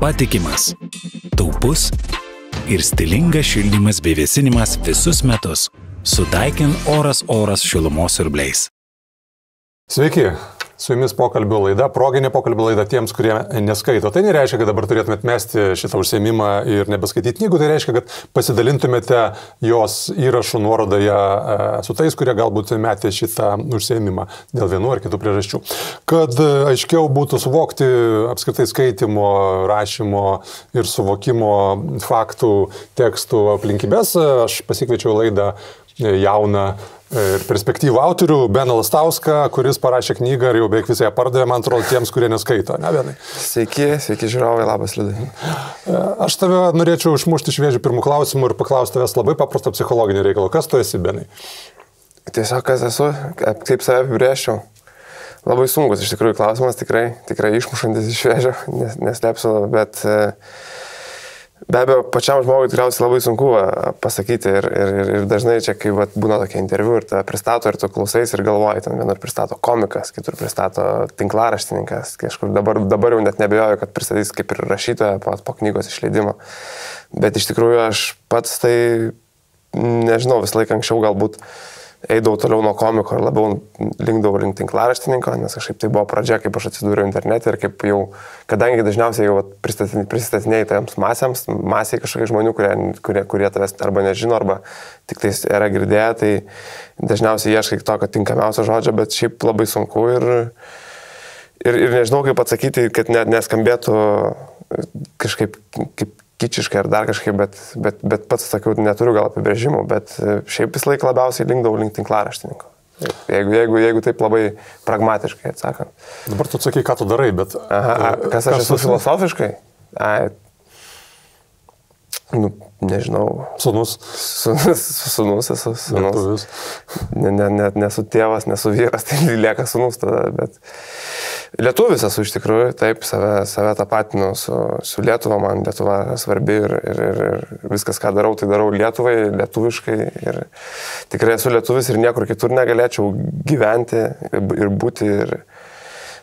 patikimas, taupus ir stilingas šildymas bei vėsinimas visus metus su Daikin oras šilumos siurbliais. Sveiki, su jumis pokalbių laida, proginė pokalbių laida tiems, kurie neskaito. Tai nereiškia, kad dabar turėtumėt mesti šitą užsiėmimą ir nebeskaityti knygų, tai reiškia, kad pasidalintumėte jos įrašų nuorodoje su tais, kurie galbūt metė šitą užsiėmimą dėl vienu ar kitų priežasčių. Kad aiškiau būtų suvokti apskritai skaitimo, rašymo ir suvokimo faktų, tekstų aplinkybės, aš pasikviečiau laidą jauną ir perspektyvų autorių, Beną Lastauską, kuris parašė knygą ir jau beveik visą ją pardavė, man atrodo, tiems, kurie neskaito, ne, Benai? Sveiki žiūrovai, labas Lidai. Aš tave norėčiau išmušti iš vėžių pirmų klausimų ir paklausti tavęs labai paprastą psichologinį reikalą. Kas tu esi, Benai? Tiesiog kas esu, kaip save apibrėžčiau. Labai sunkus iš tikrųjų klausimas, tikrai išmušantis iš vėžių, neslėpsiu, bet... Be abejo, pačiam žmogui tikriausiai labai sunku pasakyti ir dažnai čia, kai vat, būna tokie interviu ir tave pristato ir tu klausais ir galvoji, ten vienur pristato komikas, kitur pristato tinklaraštininkas, kažkur dabar jau net nebejoju, kad pristatys kaip ir rašytoja po knygos išleidimo. Bet iš tikrųjų aš pats tai, nežinau, visą laiką anksčiau galbūt eidavau toliau nuo komiko ir labiau linkdavau link tinklaraštininko, nes kažkaip tai buvo pradžia, kaip aš atsidūriau internete ir kaip jau, kadangi dažniausiai jau pristatinėjai tiems masėms, masiai kažkokiai žmonių, kurie tavęs arba nežino, arba tik tai yra girdėję, tai dažniausiai ieškai to, kad tinkamiausio žodžio, bet šiaip labai sunku ir nežinau, kaip atsakyti, kad neskambėtų kažkaip kaip kičiškai ar dar kažkaip, bet pats, sakiau, neturiu gal apibrėžimų, bet šiaip vis laik labiausiai linkdavau link tinklaraštininko. Jeigu taip labai pragmatiškai atsakant. Dabar tu atsakai, ką tu darai, bet... Aha, kas aš esu filosofiškai? Ai, nu, nežinau. Sūnus esu, sūnus. Nesu tėvas, nesu vyras, tai lieka sūnus tada, bet... Lietuvis esu iš tikrųjų, taip, save tapatinu su Lietuva, man Lietuva svarbi ir viskas, ką darau, tai darau Lietuvai, lietuviškai ir tikrai esu lietuvis ir niekur kitur negalėčiau gyventi ir būti ir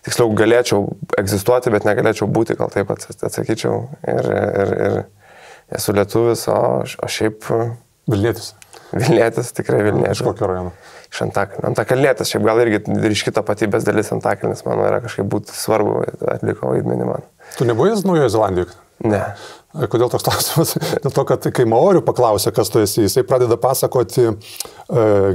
tiksliau galėčiau egzistuoti, bet negalėčiau būti, gal taip atsakyčiau ir esu lietuvis, o šiaip... Vilnietis. Vilnietis, tikrai Vilnietis. Iš kokio rajono? Iš Antakalnio. Antakalnietis, šiaip gal irgi ryški tapatybės dalis Antakalnis, mano yra kažkaip būtų svarbu, atliko vaidmenį man. Tu nebuvai Naujoje Zelandijoje? Ne. Kodėl toks klausimas? Dėl to, kad kai Maorių paklausė, kas tu esi, jisai pradeda pasakoti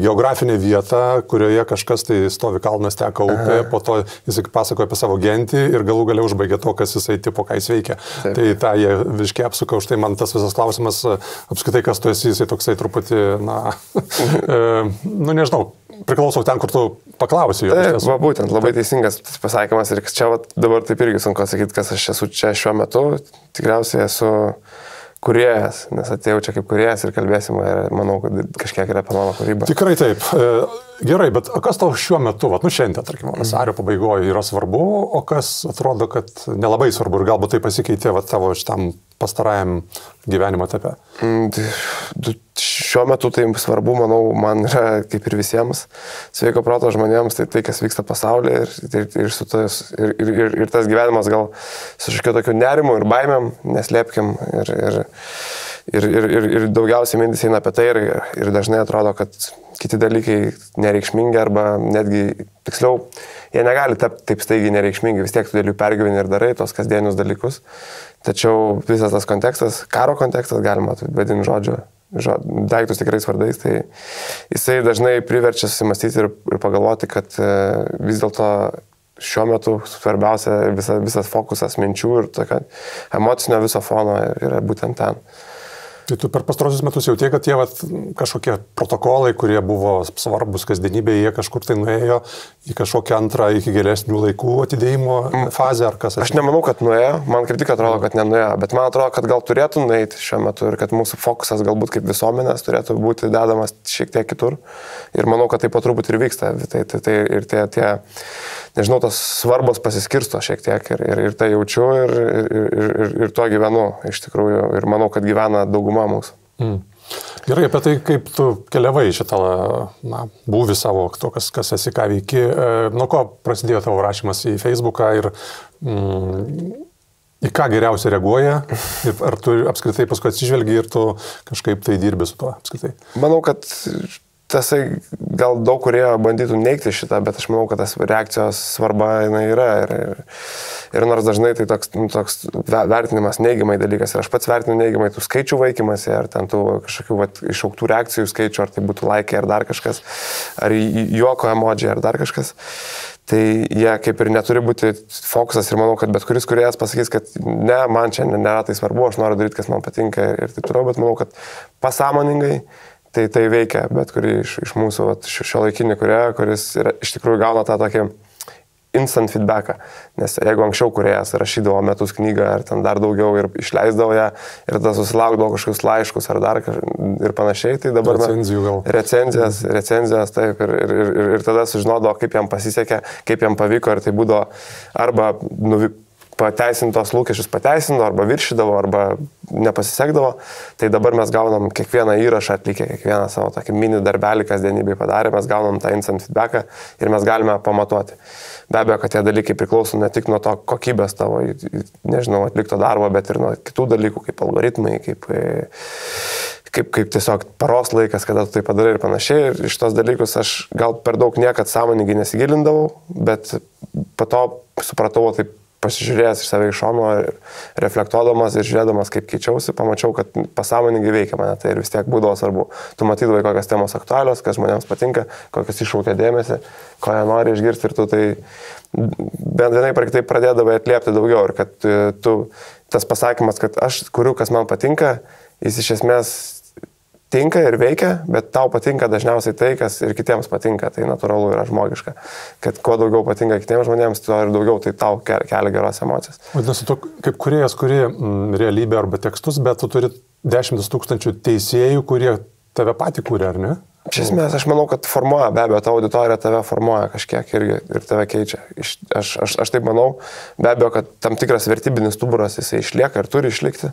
geografinę vietą, kurioje kažkas tai stovi kalnas, teka upė, po to jisai pasakoja apie savo gentį ir galų galia užbaigia to, kas jisai tipo, ką jis veikia. Taip. Tai tą jie viškiai apsuka, už tai man tas visas klausimas, apskritai, kas tu esi, jisai toksai truputį, na, nu nežinau. Priklausau ten, kur tu paklausi jo. Taip, va, būtent, labai teisingas pasakymas ir čia va, dabar taip irgi sunku sakyti, kas aš esu čia šiuo metu, tikriausiai esu kūrėjas, nes atėjau čia kaip kūrėjas ir kalbėsim, manau, kad kažkiek yra apie mano kūrybą. Tikrai taip. Gerai, bet kas tau šiuo metu, vat, nu šiandien, tarkim, vasario pabaigoje yra svarbu, o kas atrodo, kad nelabai svarbu ir galbūt tai pasikeitė vat, tavo šitam pastarajam gyvenimo etape? Šiuo metu tai svarbu, manau, man yra kaip ir visiems sveiko proto žmonėms, tai kas vyksta pasaulyje ir tas gyvenimas gal su kažkiu tokiu nerimu ir baimėm, neslėpkim ir daugiausiai mintys eina apie tai ir dažnai atrodo, kad kiti dalykai nereikšmingi arba netgi tiksliau, jie negali tapti taip staigiai nereikšmingi, vis tiek tu dėl jų pergyveni ir darai tos kasdienius dalykus. Tačiau visas tas kontekstas, karo kontekstas, galima vadinti žodžiu, daiktus tikrais vardais, tai jisai dažnai priverčia susimastyti ir pagalvoti, kad vis dėlto šiuo metu svarbiausia visas fokusas minčių ir tokio emocinio viso fono yra būtent ten. Tai tu per pastarosius metus jauti, kad tie vat, kažkokie protokolai, kurie buvo svarbus kasdienybėje, jie kažkur tai nuėjo į kažkokią antrą iki gilesnių laikų atidėjimo fazę ar kas? Aš nemanau, kad nuėjo, man kaip tik atrodo, kad nenuėjo, bet man atrodo, kad gal turėtų nueiti šiuo metu ir kad mūsų fokusas galbūt kaip visuomenės turėtų būti dedamas šiek tiek kitur ir manau, kad taip pat turbūt ir vyksta. Tai ir tie, nežinau, tos svarbos pasiskirsto šiek tiek ir tai jaučiu ir tuo gyvenu iš tikrųjų ir manau, kad gyvena dauguma mūsų. Gerai, apie tai, kaip tu keliavai šitą būvį savo, kas esi, ką veiki, nuo ko prasidėjo tavo rašymas į Facebooką ir į ką geriausiai reaguoja ir ar tu apskritai paskui atsižvelgi ir tu kažkaip tai dirbi su tuo apskritai? Manau, kad tasai gal daug kurie bandytų neigti šitą, bet aš manau, kad tas reakcijos svarba jinai yra ir nors dažnai tai toks vertinimas neigiamai dalykas ir aš pats vertinu neigiamai tų skaičių vaikymasi ar ten tų kažkokių išauktų reakcijų skaičių, ar tai būtų laikai ar dar kažkas, ar juoko emodžiai ar dar kažkas. Tai jie kaip ir neturi būti fokusas ir manau, kad bet kuris kūrėjas pasakys, kad ne, man čia nėra tai svarbu, aš noriu daryti, kas man patinka ir taip toliau, bet manau, kad pasąmoningai tai veikia bet kurį iš mūsų šiuolaikinį kūrėją, kuris yra, iš tikrųjų gauna tą tokį instant feedbacką, nes jeigu anksčiau kūrėjas rašydavo metus knygą ar ten dar daugiau ir išleisdavo ją ir tada susilaukdavo kažkokius laiškus ar dar ir panašiai, tai dabar recenzijas taip ir tada sužinodavo, kaip jam pasisekė, kaip jam pavyko ir tai būdavo arba pateisintos lūkesčius pateisino, arba viršydavo, arba nepasisekdavo, tai dabar mes gaunam kiekvieną įrašą atlikę, kiekvieną savo tokį mini darbelį kasdienybėj padarę, mes gaunam tą instant feedbacką ir mes galime pamatuoti. Be abejo, kad tie dalykai priklauso ne tik nuo to kokybės tavo, nežinau, atlikto darbo, bet ir nuo kitų dalykų, kaip algoritmai, kaip tiesiog paros laikas, kada tu tai padarai ir panašiai. Ir iš tos dalykus aš gal per daug niekad sąmoningai nesigilindavau, bet po to supratau, taip pasižiūrėjęs iš save iš šono, reflektuodamas ir žiūrėdamas, kaip keičiausi, pamačiau, kad pasąmoningai veikia mane, tai ir vis tiek būdavo svarbu. Tu matydavai, kokios temos aktualios, kas žmonėms patinka, kokios iššaukia dėmesį, ko jie nori išgirsti ir tu tai bent vienai par kitaip pradėdavai atliepti daugiau ir kad tu tas pasakymas, kad aš kuriu, kas man patinka, jis iš esmės tinka ir veikia, bet tau patinka dažniausiai tai, kas ir kitiems patinka, tai natūralu yra žmogiška, kad kuo daugiau patinka kitiems žmonėms, tuo ir daugiau tai tau kelia geros emocijas. Vadinasi, tu kaip kūrėjas kuri realybę arba tekstus, bet tu turi 10 000 teisėjų, kurie tave patį kūrė, ar ne? Iš esmės, aš manau, kad formuoja, be abejo, ta auditorija tave formuoja kažkiek irgi ir tave keičia. Aš taip manau, be abejo, kad tam tikras vertybinis stuburas jisai išlieka ir turi išlikti,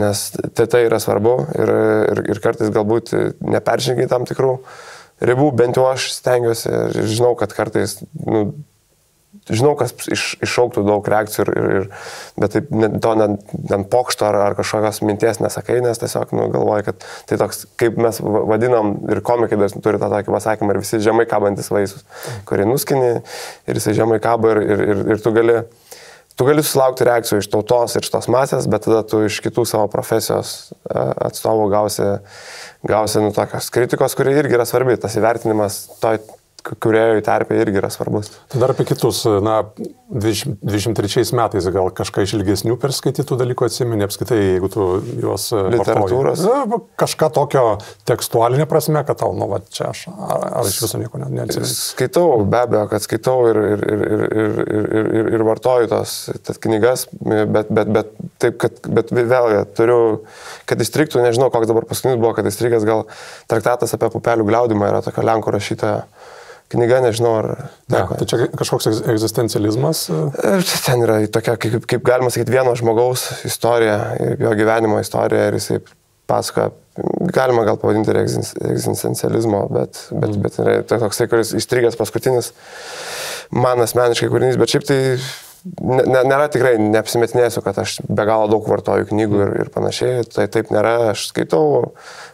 nes tai yra svarbu ir kartais galbūt neperžengiai tam tikrų ribų, bent jau aš stengiuosi ir žinau, kad kartais, žinau, kas iššauktų daug reakcijų, bet taip, to ant pokšto ar kažkokios minties nesakai, nes tiesiog galvoju, kad tai toks, kaip mes vadinam, ir komikai dažnai turi tą tokį pasakymą, ir visi žemai kabantis vaisius, kurį nuskini, ir jisai žemai kaba, ir tu gali susilaukti reakcijų iš tautos ir iš tos masės, bet tada tu iš kitų savo profesijos atstovų gausi tokios kritikos, kuri irgi yra svarbi, tas įvertinimas toj kurioje terpė irgi yra svarbus. Tai dar apie kitus, na, 23 metais gal kažką iš ilgesnių perskaitytų dalykų atsimeni, apskaitai, jeigu tu juos literatūros. Na, kažką tokio tekstualinė prasme, kad tau, nu, va, čia aš, ar iš viso nieko neatsimeni. Skaitau, be abejo, kad skaitau ir vartoju tas knygas, bet taip, bet vėlgi turiu, kad įstriktų, nežinau, koks dabar paskutinis buvo, kad įstrikęs gal traktatas apie pupelių gliaudymą yra tokio lenkų rašytojo. Knyga, nežinau, ar... tai čia kažkoks egzistencializmas? Ten yra tokia, kaip galima sakyti, vieno žmogaus istorija, jo gyvenimo istorija ir jisai pasakoja, galima gal pavadinti ir egzistencializmo, bet yra toksai, kuris įstrigęs paskutinis, man asmeniškai kūrinys, bet šiaip tai nėra tikrai, neapsimetinėsiu, kad aš be galo daug vartoju knygų ir panašiai, tai taip nėra, aš skaitau,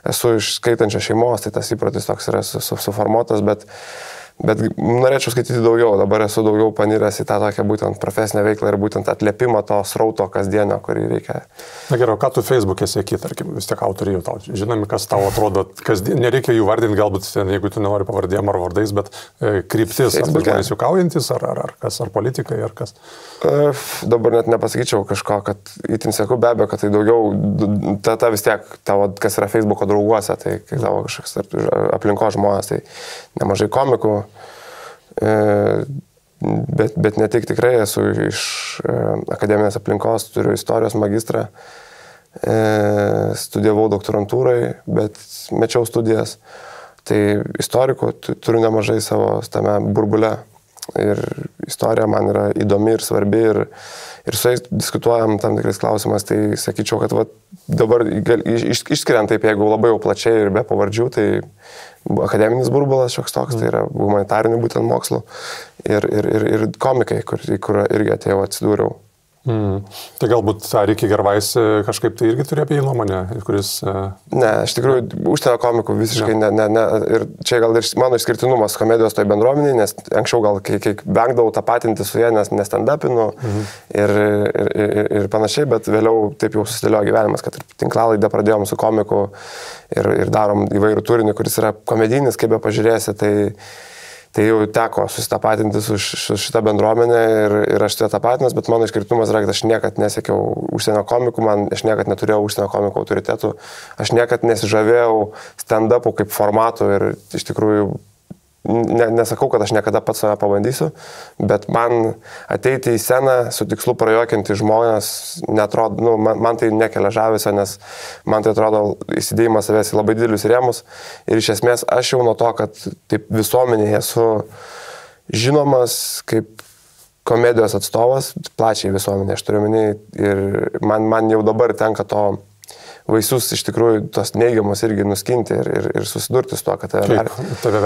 esu iš skaitančio šeimos, tai tas įprotis toks yra suformuotas, bet norėčiau skaityti daugiau, dabar esu daugiau paniręs į tą tokią būtent profesinę veiklą ir būtent atliepimą to srauto kasdienio, kurį reikia. Na gerai, ką tu Facebook'e sėki, tarkim, vis tiek autoriai tau žinomi, kas tau atrodo, nereikia jų vardinti, galbūt, jeigu tu nenori pavardėm ar vardais, bet kryptis, ar žmonės juokaujantis, ar politikai, ar kas. Dabar net nepasakyčiau kažko, kad itin sėku, be abejo, kad tai daugiau, ta vis tiek, tavo, kas yra Facebook'o drauguose, tai tavo kažkoks aplinko žmonės, tai nemažai komikų. Bet ne tik, tikrai esu iš akademinės aplinkos, turiu istorijos magistrą, studijavau doktorantūrai, bet mečiau studijas. Tai istorikų turiu nemažai savo tame burbule ir istorija man yra įdomi ir svarbi ir su jais diskutuojam tam tikrais klausimais, tai sakyčiau, kad va, dabar išskiriant taip, jeigu labai jau plačiai ir be pavardžių, tai akademinis burbulas šioks toks, tai yra humanitarinių būtent mokslų ir komikai, kur irgi atėjau, atsidūriau. Tai galbūt Ariki Gervais kažkaip tai irgi turi apie jį nuomonę, kuris... Ne, iš tikrųjų, užsienio komikų visiškai ne. Ir čia gal ir mano išskirtinumas komedijos toj bendruomenėje, nes anksčiau gal kiek vengdavau tą patinti su jie, nes nestandapinu ir panašiai, bet vėliau taip jau susidėliojo gyvenimas, kad ir tinklalaidę pradėjom su komiku ir darom įvairių turinį, kuris yra komedinis, kaip be pažiūrėsi, tai jau teko susitapatinti su šitą bendruomenę ir aš tapatinas, bet mano išskirtumas yra, kad aš niekad nesiekiau užsienio komikų, aš niekad neturėjau užsienio komikų autoritetų, aš niekad nesižavėjau stand-upų kaip formatų ir iš tikrųjų nesakau, kad aš niekada pats save pabandysiu, bet man ateiti į sceną su tikslu prajuokinti žmonės, man tai nekelia žavesio, nes man tai atrodo įsidėjimas savęs į labai didelius rėmus ir iš esmės aš jau nuo to, kad taip visuomenėje esu žinomas kaip komedijos atstovas, plačiai visuomenėje aš turiu minį ir man jau dabar tenka to vaisius iš tikrųjų tos neigiamus irgi nuskinti ir susidurti su to, kad tave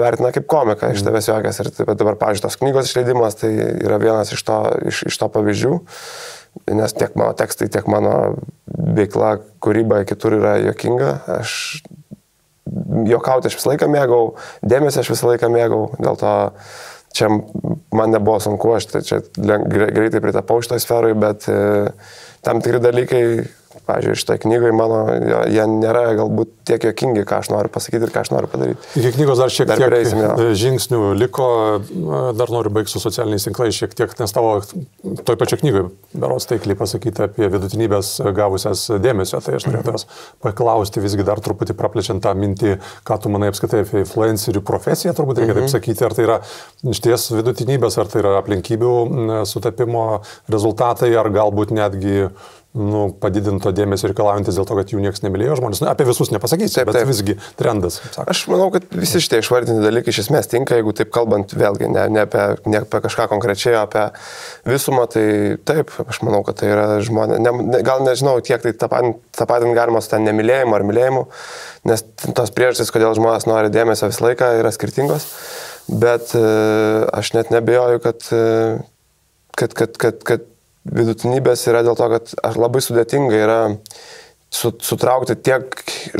vertina kaip komiką, iš tavęs juokiasi. Ir dabar, pavyzdžiui, tos knygos išleidimas tai yra vienas iš to pavyzdžių, nes tiek mano tekstai, tiek mano veikla, kūryba kitur yra juokinga. Juokauti aš visą laiką mėgau, dėmesį aš visą laiką mėgau, dėl to čia man nebuvo sunku, aš čia greitai pritapau šitoj sferui, bet tam tikri dalykai, pavyzdžiui, šitoj knygoje mano, jie nėra galbūt tiek juokingi, ką aš noriu pasakyti ir ką aš noriu padaryti. Iki knygos dar šiek tiek žingsnių liko, dar noriu baigti su socialiniais tinklais šiek tiek, nes tavo toj pačioj knygoje berods taikliai pasakyti apie vidutinybės gavusias dėmesio, tai aš norėjau tavęs paklausti visgi dar truputį praplečiant tą mintį, ką tu manai apskaitai apie influencerių profesiją, turbūt reikia taip sakyti, ar tai yra išties vidutinybės, ar tai yra aplinkybių sutapimo rezultatai, ar galbūt netgi padidinto dėmesio reikalaujantis dėl to, kad jų niekas nemylėjo žmonės. Apie visus nepasakysiu, bet visgi trendas. Aš manau, kad visi šitie išvardinti dalykai iš esmės tinka, jeigu taip kalbant vėlgi, ne apie kažką konkrečiai, apie visumą, tai taip, aš manau, kad tai yra žmonės, gal nežinau, kiek tai tapatinti galima su ten nemylėjimu ar mylėjimu, nes tos priežastys, kodėl žmonės nori dėmesio visą laiką, yra skirtingos, bet aš net neabejoju, kad vidutinybės yra dėl to, kad labai sudėtinga yra sutraukti tiek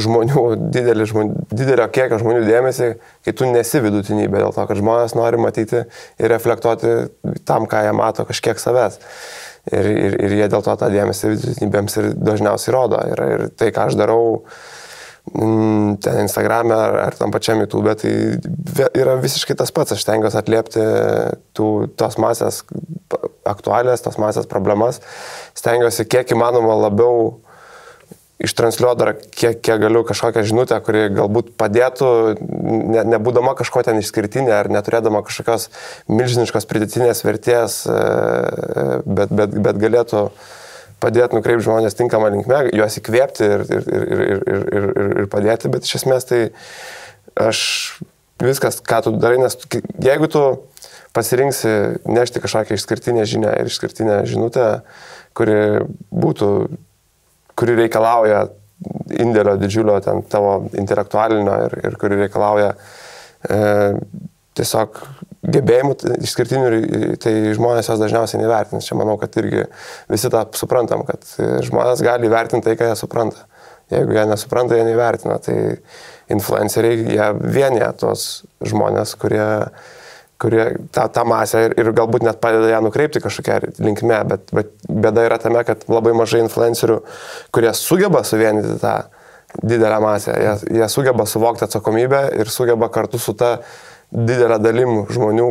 žmonių, didelio kiekio žmonių dėmesį, kai tu nesi vidutinybė, dėl to, kad žmonės nori matyti ir reflektuoti tam, ką jie mato, kažkiek savęs. Ir jie dėl to tą dėmesį vidutinybėms ir dažniausiai rodo. Ir tai, ką aš darau ten Instagram'e ar tam pačiam YouTube, tai yra visiškai tas pats. Aš stengiuosi atliepti tos masės aktualės, tos masės problemas. Stengiuosi kiek įmanoma labiau ištransliuoti dar kiek galiu kažkokią žinutę, kuri galbūt padėtų, nebūdama kažko ten išskirtinė ar neturėdama kažkokios milžiniškos pridėtinės vertės, bet galėtų padėti nukreipti žmonės tinkamą linkme, juos įkvėpti ir padėti, bet iš esmės tai aš viskas, ką tu darai, nes jeigu tu pasirinksi nešti kažkokią išskirtinę žinią ir išskirtinę žinutę, kuri reikalauja indėlio didžiulio ten tavo intelektualinio ir kuri reikalauja tiesiog gebėjimų išskirtinių, tai žmonės jos dažniausiai nevertins. Čia manau, kad irgi visi tą suprantam, kad žmonės gali vertinti tai, ką jie supranta. Jeigu jie nesupranta, jie nevertina. Tai influenceriai, jie vienyje tos žmonės, kurie tą masę ir galbūt net padeda ją nukreipti kažkokią linkme, bet bėda yra tame, kad labai mažai influencerių, kurie sugeba suvienyti tą didelę masę, jie sugeba suvokti atsakomybę ir sugeba kartu su ta didelę dalim žmonių,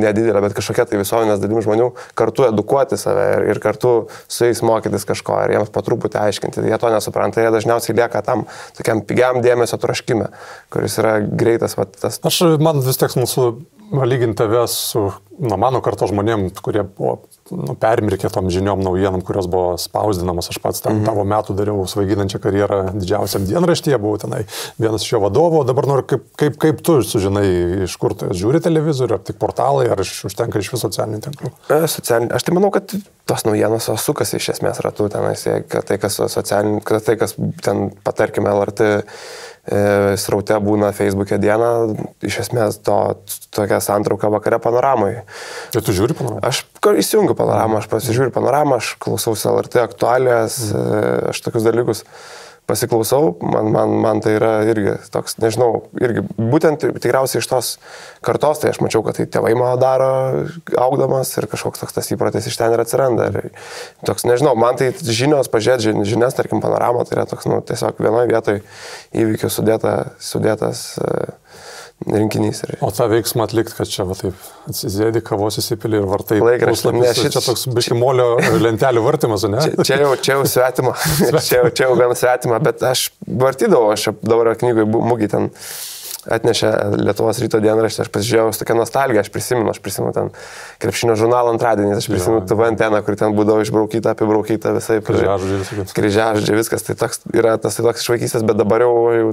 nedidelę, bet kažkokia tai visuomenės dalim žmonių, kartu edukuoti save ir kartu su jais mokytis kažko ir jiems patruputį aiškinti. Jie to nesupranta, jie dažniausiai lieka tam tokiam pigiam dėmesio troškime, kuris yra greitas. Man vis tiek mūsų lyginti tave su mano karto žmonėm, kurie buvo permirkė tom žiniom naujienom, kurios buvo spausdinamas. Aš pats tavo metų dariau svaiginančią karjerą didžiausiam dienraštyje, buvau tenai vienas iš jo vadovų. Dabar noriu, kaip tu sužinai, iš kur tu žiūri televizorių, ar tik portalai, ar užtenka iš visų socialinių tinklų? Aš tai manau, kad tos naujienos sukasi iš esmės ratų tenais, kad tai, kas socialiniai, kad tai, kas ten, patarkime, LRT sraute būna Facebook'e dieną, iš esmės to tokia santrauka vakare panoramoje. Bet tu žiūri panoramą? Aš įsijungiu panoramą, aš pasižiūriu panoramą, aš klausausi LRT aktualijas, aš tokius dalykus pasiklausau, man tai yra irgi toks, nežinau, irgi būtent tikriausiai iš tos kartos, tai aš mačiau, kad tai tėvai mano daro augdamas ir kažkoks toks tas įprotis iš ten ir atsiranda. Ir toks, nežinau, man tai žinios, pažiūrėti žinias, tarkim, panorama, tai yra toks, nu, tiesiog vienoje vietoje įvykių sudėtas rinkinys. Ir... O tą veiksmą atlikti, kad čia va taip atsisėdi, kavos įsipilį ir vartai puslapis, čia toks bišimolio lentelių vartimas, ne? Čia jau svetima, čia jau gan svetima, bet aš vartydavau, aš dabar knygoj mugį ten atnešė Lietuvos ryto dienraštį, aš pasižiūrėjau su tokia nostalgija, aš prisimenu ten krepšinio žurnalą antradienį, aš prisimenu TV anteną, kur ten būdavo išbraukyta, apibraukyta visai. Kryžiažodžiai, viskas. Tai toks yra tas toks iš vaikystės, bet dabar jau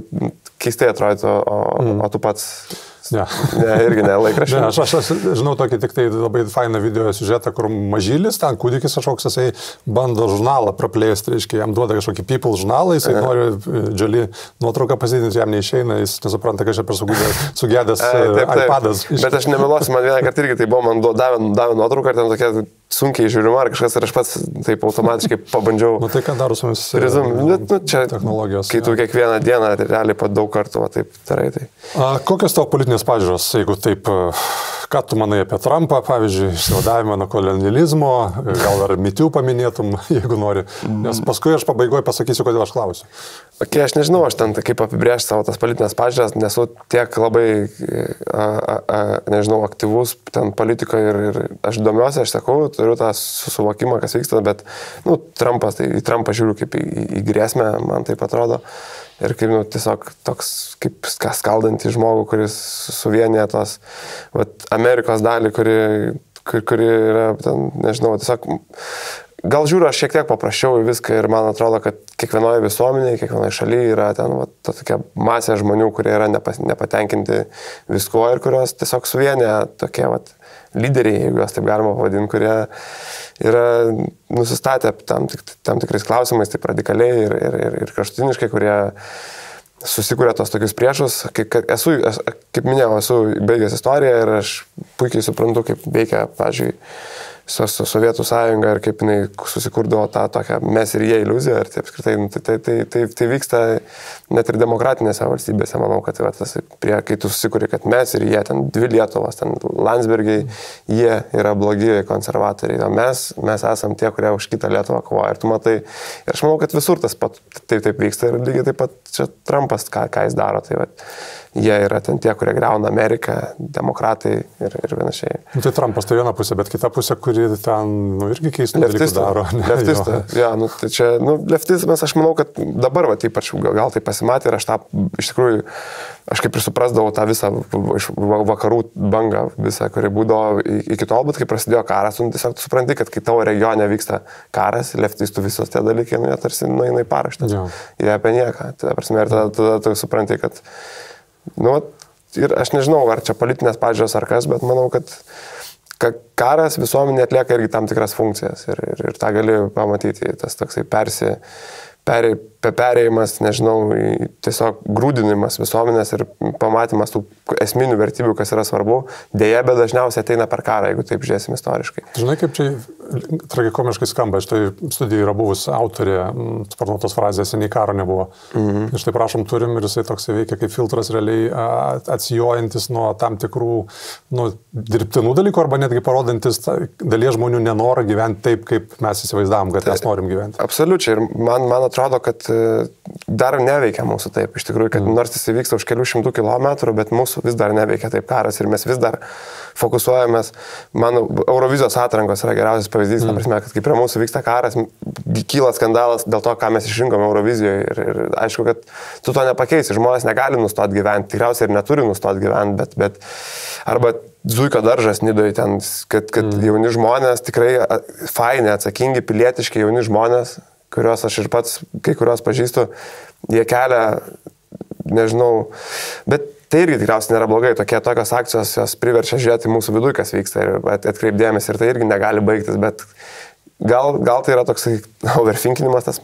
keistai atrodytų, o tu pats... Ne, irgi ne, laikraščiai. Aš žinau tokį tik tai labai fainą video siužetą, kur mažylis, ten kūdikis kažkoks, jisai bando žurnalą praplėsti, reiškia, jam duoda kažkokį people žurnalą, jisai nori džali nuotrauką pasidinti, jam neišeina, jis nesupranta, kad čia per sugedęs iPadas. Bet aš nemeluosiu, man vieną kartą irgi tai buvo, man davė nuotrauką, ar ten tokia sunkiai žiūrima, ar kažkas, ir aš pats taip automatiškai pabandžiau. Na tai ką daro su mumis technologijos? Kai tu kiekvieną dieną realiai pat daug kartų, va taip tarai. Kokios tavo politinės pažiūros, jeigu taip, ką tu manai apie Trumpą, pavyzdžiui, išsivadavimą nuo kolonializmo, gal ar mitių paminėtum, jeigu nori, nes paskui aš pabaigoje pasakysiu, kodėl aš klausiu. Okay, aš nežinau, aš ten kaip apibrėžti savo tas politinės pažiūras, nesu tiek labai, nežinau, aktyvus ten politikoje ir aš domiuosi, aš sakau, turiu tą suvokimą, kas vyksta, bet, nu, Trumpas, tai į Trumpą žiūriu kaip į grėsmę, man taip atrodo. Ir kaip, nu, tiesiog toks, kaip skaldantį žmogų, kuris suvienė tos, vat, Amerikos dalį, kuri yra, ten, nežinau, tiesiog... Gal žiūriu, aš šiek tiek paprasčiau į viską ir man atrodo, kad kiekvienoje visuomenėje, kiekvienoje šalyje yra ten va, tokia masė žmonių, kurie yra nepatenkinti viskuo ir kurios tiesiog suvienė tokie va, lyderiai, jeigu juos taip galima pavadinti, kurie yra nusistatę tam tikrais klausimais, taip radikaliai ir kraštutiniškai, kurie susikūrė tos tokius priešus. Kaip minėjau, esu baigęs istoriją ir aš puikiai suprantu, kaip veikia, pavyzdžiui, su Sovietų sąjunga ir kaip jinai susikurdavo tą tokią mes ir jie iliuziją ir taip skirtai, tai vyksta net ir demokratinėse valstybėse, manau, kad va, tas, kai tu susikuri, kad mes ir jie, ten dvi Lietuvos, ten Landsbergiai, jie yra blogi konservatoriai, o mes esam tie, kurie už kitą Lietuvą kovoja ir tu matai, ir aš manau, kad visur tas pat taip vyksta ir lygiai taip pat čia Trumpas, ką jis daro, tai va, jie yra ten tie, kurie greuna Ameriką, demokratai ir panašiai. Tai Trumpas tai viena pusė, bet kita pusė, kuri ten, nu, irgi keistų dalykų daro. Leftistą, ja, nu, tai čia, nu, leftizmas, aš manau, kad dabar, va, ypač gal tai pasimatė ir aš tą, iš tikrųjų, aš kaip ir suprasdavau tą visą vakarų bangą visą, kuri būdavo iki tol, bet kai prasidėjo karas, tu tiesiog supranti, kad kai tavo regione vyksta karas, leftistų visos tie dalykai, nu, jie tarsi, nu, jinai paraštė. Jie apie nieką. Tai prasme, ir tada tu supranti, kad, nu, ir aš nežinau, ar čia politinės pažiūros ar kas, bet manau, kad karas visuomenė atlieka irgi tam tikras funkcijas ir tą gali pamatyti, tas toksai perėjimas, nežinau, tiesiog grūdinimas visuomenės ir pamatymas tų esminių vertybių, kas yra svarbu, dėja, bet dažniausiai ateina per karą, jeigu taip žiūrėsim istoriškai. Žinai, kaip čia tragikomiškai skamba, štai studijai yra buvusi autorė, sparnu tos frazės, seniai karo nebuvo. Ir štai prašom turim ir jisai toks veikia kaip filtras realiai atsijojantis nuo tam tikrų, nu, dirbtinų dalykų arba netgi parodantis dalies žmonių nenorą gyventi taip, kaip mes įsivaizdavom, kad mes norim gyventi. Absoliučiai. Ir man atrodo, kad dar neveikia mūsų taip, iš tikrųjų, kad nors jis įvyksta už kelių šimtų kilometrų, bet mūsų vis dar neveikia taip karas ir mes vis dar fokusuojamės, man Eurovizijos atrankos yra geriausias pavyzdys, ta prasme, kad kai prie mūsų vyksta karas, kyla skandalas dėl to, ką mes išrinkome Eurovizijoje ir aišku, kad tu to nepakeisi, žmonės negali nustoti gyventi, tikriausiai ir neturi nustoti gyventi, bet arba Zuiko daržas Nidoje ten, kad jauni žmonės, tikrai faini, atsakingi, pilietiški jauni žmonės, kuriuos aš ir pats, kai kuriuos pažįstu, jie kelia, nežinau, bet tai irgi tikriausiai nėra blogai, tokios akcijos jos priverčia žiūrėti mūsų viduje, kas vyksta ir atkreipdėmės ir tai irgi negali baigtis, bet Gal tai yra toks overfinkinimas, tas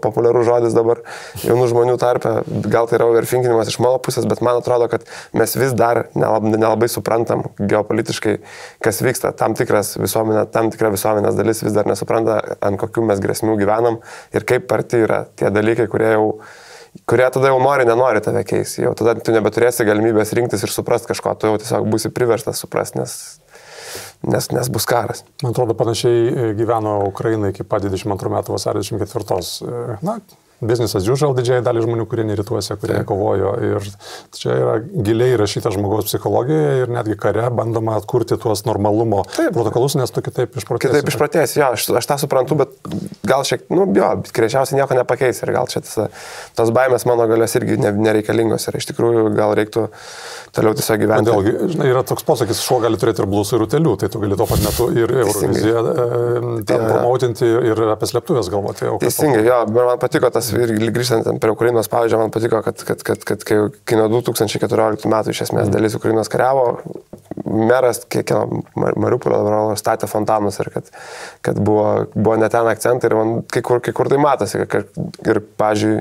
populiarus žodis dabar jaunų žmonių tarpe, gal tai yra overfinkinimas iš mano pusės, bet man atrodo, kad mes vis dar nelabai suprantam geopolitiškai, kas vyksta. Tam tikra visuomenės dalis vis dar nesupranta, ant kokių mes grėsmių gyvenam ir kaip arti yra tie dalykai, kurie tada jau nori, nenori tave keis. Jau tada tu nebeturėsi galimybės rinktis ir suprasti kažko, tu jau tiesiog būsi priverstas suprasti, nes bus karas. Man atrodo, panašiai gyveno Ukraina iki pat 22 metų vasario 24. Na, business as usual didžiai dalį žmonių, kurie nerytuose, kurie kovojo. Ir čia yra giliai rašyta žmogaus psichologijoje ir netgi kare bandoma atkurti tuos normalumo protokolus, nes tu kitaip išprotėsi. Kitaip išprotėsi, jo, aš tą suprantu, bet gal šiek, greičiausiai nieko nepakeis ir gal čia tos baimės mano galios irgi nereikalingos ir iš tikrųjų gal reiktų toliau tiesiog gyventi. Kodėl, žinai, yra toks posakis, šuo gali turėti ir blusų, ir utėlių, tai tu gali to pat metu ir Euroviziją promautinti ir apie slėptuvės galvoti. Teisingai, jo, man patiko tas, ir grįžtant prie Ukrainos, pavyzdžiui, man patiko, kad kai nuo 2014 metų iš esmės dalis Ukrainos kariavo, meras Mariupolio statė fontanus ir kad buvo ne ten akcentai ir man kai kur tai matosi. Ir, pavyzdžiui,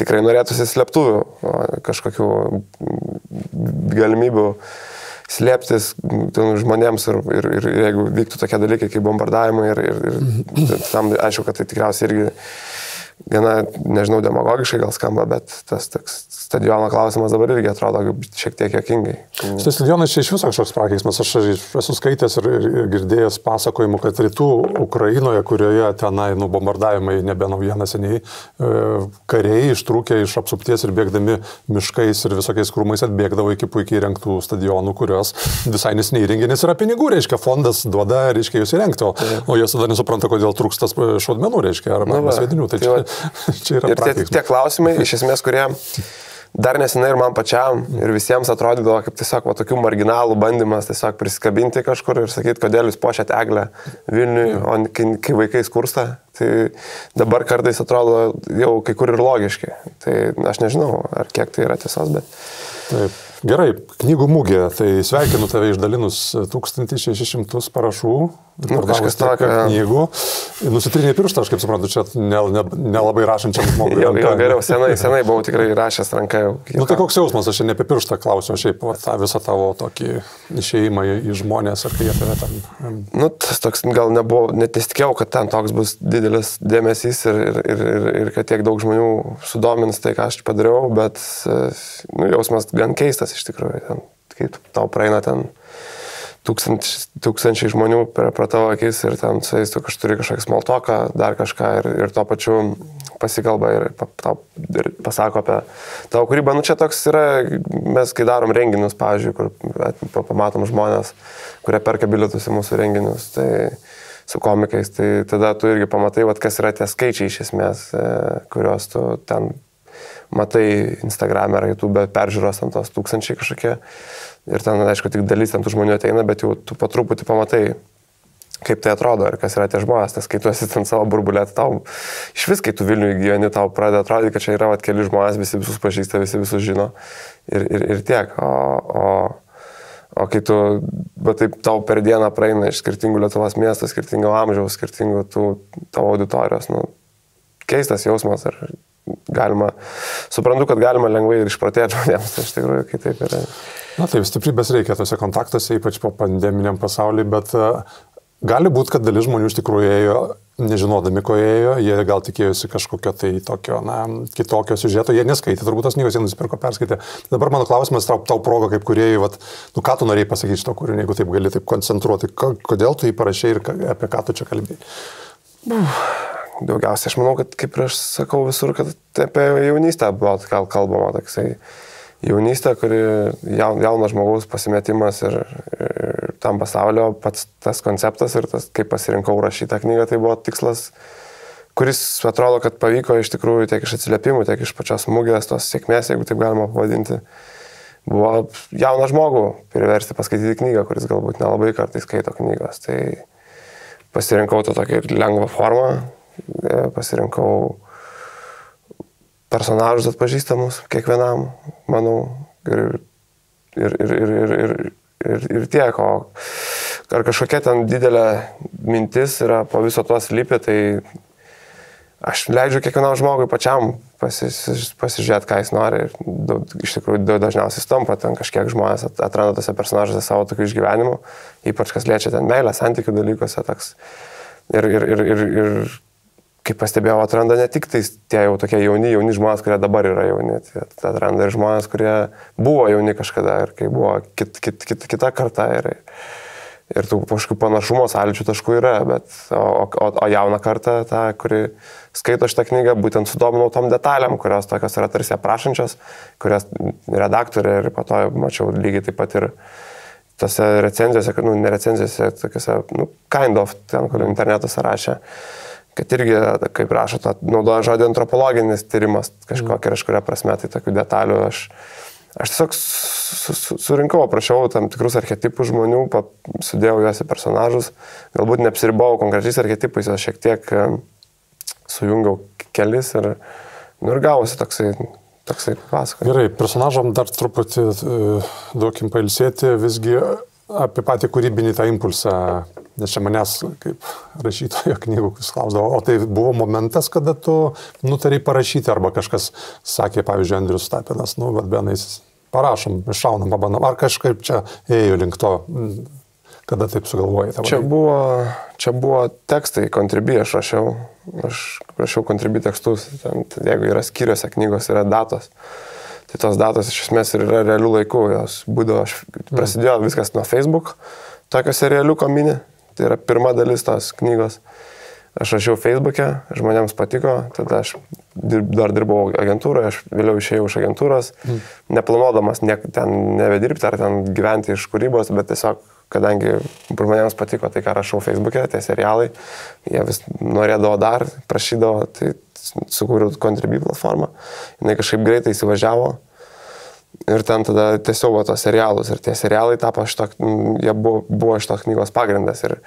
tikrai norėtųsi slėptuvių kažkokių galimybių slėptis žmonėms ir jeigu vyktų tokie dalykai kaip bombardavimai ir tam aišku, kad tai tikriausiai irgi gana, nežinau, demagogiškai gal skamba, bet tas stadiono klausimas dabar irgi atrodo šiek tiek juokingai. Štai stadionas čia iš viso kažkoks prakeiksmas. Aš esu skaitęs ir girdėjęs pasakojimų, kad rytų Ukrainoje, kurioje tenai bombardavimai nebe naujiena seniai, kariai ištrūkė iš apsupties ir bėgdami miškais ir visokiais krūmais atbėgdavo iki puikiai rengtų stadionų, kurios visai nesiniai įrengė, nes yra pinigų, reiškia, fondas duoda, reiškia, jūs įrengti, o jie tada nesupranta, kodėl trūksta šaudmenų, reiškia, arba sviedinių. Ir tie klausimai, iš esmės, kurie dar nesenai ir man pačiam ir visiems atrodydavo kaip tiesiog tokių marginalų bandymas tiesiog prisikabinti kažkur ir sakyti, kodėl jūs pošėt eglę Vilniui, o kai vaikai skursta, tai dabar kartais atrodo jau kai kur ir logiškai. Tai aš nežinau, ar kiek tai yra tiesos, bet... Taip. Gerai, knygų mugė, tai sveikinu tave išdalinus 1600 parašų, pardavus tiek knygų. Nusitrinė pirštą, aš kaip suprantu, čia nelabai rašančiam žmogui. Jau geriau, senai buvau tikrai rašęs ranka jau. Nu tai koks jausmas, aš čia ne apie pirštą klausiu, aš šiaip visą tavo tokį išėjimą į žmonės, ar kai jie tave ten... Nu, toks gal nebuvo, nesitikėjau, kad ten toks bus didelis dėmesys ir kad tiek daug žmonių sudomins tai, ką aš padariau, bet jausmas gan keistas. Iš tikrųjų, kai tau praeina ten tūkstančiai žmonių pro tavo akis ir ten su jais tu turi kažkokį small talką, dar kažką ir tuo pačiu pasikalba ir tau pasako apie tavo kūrybą. Nu čia toks yra, mes kai darom renginius, pavyzdžiui, kur pamatom žmonės, kurie perka bilietus į mūsų renginius, tai su komikais, tai tada tu irgi pamatai, kas yra tie skaičiai iš esmės, kuriuos tu ten matai Instagram'e ar YouTube peržiūros ant tos tūkstančiai kažkokie ir ten, aišku, tik dalis ant tų žmonių ateina, bet jau tu po truputį pamatai, kaip tai atrodo ir kas yra tie žmonės, nes kai tu esi ten savo burbulė, tau iš vis, kai tu Vilniuje gyveni, tau pradeda atrodyti, kad čia yra keli žmonės, visi visus pažįsta, visi visus žino ir tiek. O kai tu, bet taip tau per dieną praeina iš skirtingų Lietuvos miestų, skirtingo amžiaus, skirtingų tavo auditorijos, nu, keistas jausmas ar... Galima, suprantu, kad galima lengvai ir išprotėti žmonėms, iš tikrųjų, kai taip yra. Na taip, stiprybės reikia tose kontaktuose, ypač po pandeminiam pasaulyje, bet gali būti, kad dalis žmonių iš tikrųjų ėjo nežinodami, ko ėjo, jie gal tikėjosi kažkokio tai tokio, na, kitokio siužeto, jie neskaitė, turbūt tos knygos jie nusipirko, perskaitė. Dabar mano klausimas, tau proga kaip kūrėjai, nu ką tu norėjai pasakyti šito kūrinio, jeigu taip gali taip koncentruoti, kodėl tu jį parašei ir apie ką tu čia kalbėjai? Daugiausiai aš manau, kad kaip ir aš sakau visur, kad apie jaunystę buvo kalbama, toksai jaunystė, kuri jauno žmogaus pasimetimas ir tam pasaulio pats tas konceptas ir tas, kaip pasirinkau rašytą knygą, tai buvo tikslas, kuris atrodo, kad pavyko iš tikrųjų tiek iš atsiliepimų, tiek iš pačios mugės, tos sėkmės, jeigu taip galima pavadinti, buvo jauną žmogų priversti paskaityti knygą, kuris galbūt nelabai kartais skaito knygos. Tai pasirinkau tą tokią lengvą formą, pasirinkau personažus atpažįstamus kiekvienam, manau, ir tiek, o ar kažkokia ten didelė mintis yra po viso to slypi, tai aš leidžiu kiekvienam žmogui pačiam pasižiūrėti, ką jis nori. Ir iš tikrųjų dažniausiai stampa, ten kažkiek žmonės atranda tose personažose savo tokių išgyvenimų, ypač kas liečia ten meilę, santykių dalykose. Toks. Ir kaip pastebėjau, atranda ne tik tai tie jau tokie jauni žmonės, kurie dabar yra jauni. Atranda ir žmonės, kurie buvo jauni kažkada ir kai buvo kita karta. Ir tų panašumo sąlyčių taškų yra, bet o jauna karta, ta, kuri skaito šitą knygą, būtent sudominau tom detalėm, kurios tokios yra tarsi aprašančios, kurias redaktorė ir po to mačiau lygiai taip pat ir tose recenzijose, ne recenzijose, tokiose, kind of, ten, kur internetuose rašė, kad irgi, kaip rašo, naudoja žodį antropologinis tyrimas kažkokia ir aš kuria prasme, tai tokių detalių aš tiesiog surinkau, aprašiau tam tikrus archetipus žmonių, sudėjau juos į personažus, galbūt neapsiribau konkrečiais archetipais, aš šiek tiek sujungiau kelis ir gavosi toksai pasakojimas. Gerai, personažam dar truputį duokim pailsėti, visgi apie patį kūrybinį tą impulsą, nes čia manęs kaip rašytojo knygų klausdavo, o tai buvo momentas, kada tu nutarei parašyti, arba kažkas sakė, pavyzdžiui, Andrius Stapinas, bet Benais parašom, iššaunam, pabandom, ar kažkaip čia ėjo link to, kada taip sugalvojai? Čia buvo tekstai, kontribį aš rašiau kontribį tekstus, ten, jeigu yra skyriuose knygos, yra datos. Tai tos datos iš esmės ir yra realių laikų, jos būdavo, prasidėjo viskas nuo Facebook, tokio serialiuko mini, tai yra pirma dalis tos knygos. Aš rašiau Facebook'e, žmonėms patiko, tada aš dar dirbau agentūroje, aš vėliau išėjau iš agentūros, neplanuodamas ten nebedirbti ar ten gyventi iš kūrybos, bet tiesiog, kadangi žmonėms patiko tai, ką rašau Facebook'e, tie serialai, jie vis norėdavo dar, prašydavo, tai sukūriau Contribui platformą, jinai kažkaip greitai įsivažiavo ir ten tada tiesiog buvo tos serialus ir tie serialai tapo jie buvo iš tos knygos pagrindas ir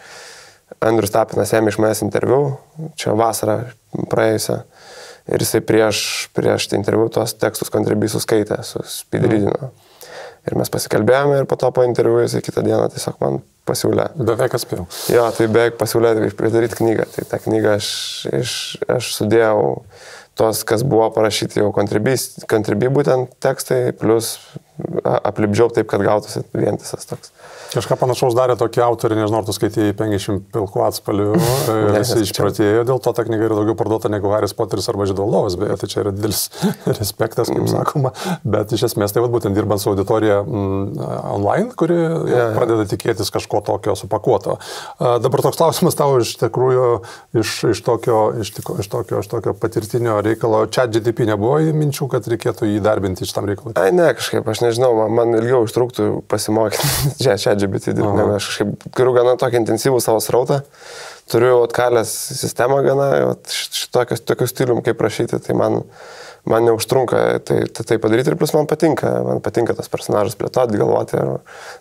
Andrius Stapinas ėmė iš manęs interviu, čia vasarą praėjusią ir jisai prieš interviu tos tekstus Contribui suskaitė, suspidrydino. Ir mes pasikalbėjome ir po to po interviu jisai kitą dieną tiesiog man pasiūlė. Beveik atspėjau. Jo, tai beveik pasiūlė pridaryti knygą. Tai tą knygą aš sudėjau tos, kas buvo parašyti jau Contribui būtent tekstai, plus aplipdžiau taip, kad gautųsi vientisas toks. Kažką panašaus darė tokie autoriai, nežinau, ar tu skaitėjai 50 pilkų atspalių, visi išpratėjo, dėl to ta knyga yra daugiau parduota negu Haris Potteris arba Židovaldovas, beje, tai čia yra didelis respektas, kaip sakoma, bet iš esmės tai būtent dirbant su auditorija online, kuri pradeda tikėtis kažko tokio supakuoto. Dabar toks klausimas tau iš tikrųjų iš tokio patirtinio reikalo. ChatGPT nebuvo minčių, kad reikėtų jį darbinti iš tam reikalui? Ne, kažkaip aš nežinau, man ilgiau užtruktų pasimokyti ChatGPT, aš kažkaip turiu gana tokį intensyvų savo srautą, turiu atkalęs sistemą gana, šitokiu stilium kaip rašyti, tai man neužtrunka tai padaryti ir plus man patinka tas personažas plėtoti, galvoti,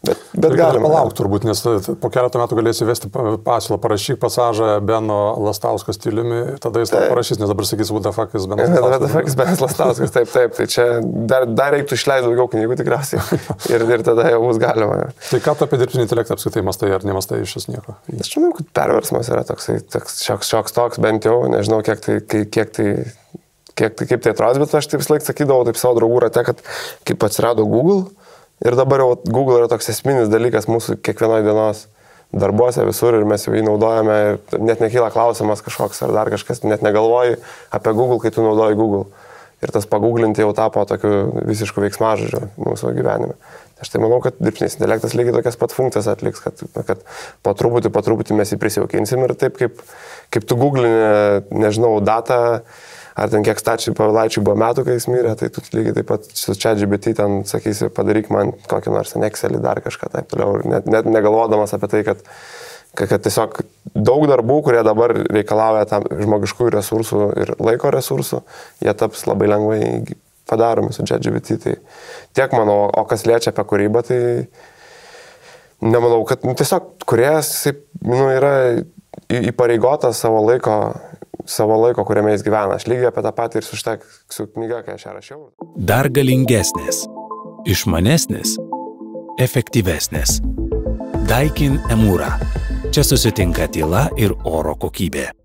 bet galima. Palauk turbūt, nes po keletų metų galėsi vesti pasiūlą, parašyk pasažą Beno Lastausko stiliumi, tada jis parašys, nes dabar sakys, vadafakis Benas Lastauskas, taip, tai čia dar reiktų išleisti daugiau knygų tikriausiai ir tada jau bus galima. Tai ką tu apie dirbtinį intelektą apskritai mastai ar nemastai iš jos nieko? Aš žinau, kad perversmas yra toks šioks toks, bent jau, nežinau, kaip tai atrodo, bet aš taip vis laik sakydavau taip savo draugų rate, kad kaip atsirado Google ir dabar jau Google yra toks esminis dalykas mūsų kiekvienoj dienos darbuose visur ir mes jau jį naudojame ir net nekyla klausimas kažkoks ar dar kažkas, net negalvoji apie Google, kai tu naudoji Google. Ir tas paguglinti jau tapo tokiu visišku veiksmažodžiu mūsų gyvenime. Aš tai manau, kad dirbtinis intelektas lygiai tokias pat funkcijas atliks, kad po truputį mes jį prisijaukinsim ir taip, kaip tu googlini, nežinau, datą, ar ten kiek Stačiui Pavilaičiui buvo metų, kai jis mirė, tai tu lygiai taip pat su ChatGPT ten sakysi, padaryk man kokį nors Excelį, dar kažką taip toliau, net negalvodamas apie tai, kad tiesiog daug darbų, kurie dabar reikalauja tam žmogiškųjų resursų ir laiko resursų, jie taps labai lengvai padaromi su ChatGPT. Tai tiek manau, o kas liečia apie kūrybą, tai nemanau, kad tiesiog kūrėjas yra įpareigotas savo laiko, kuriame jis gyvena. Aš lygiai apie tą patį ir su knyga, kai aš ją rašiau. Dar galingesnės, išmanesnės, efektyvesnės. Daikin Emūra. Čia susitinka tyla ir oro kokybė.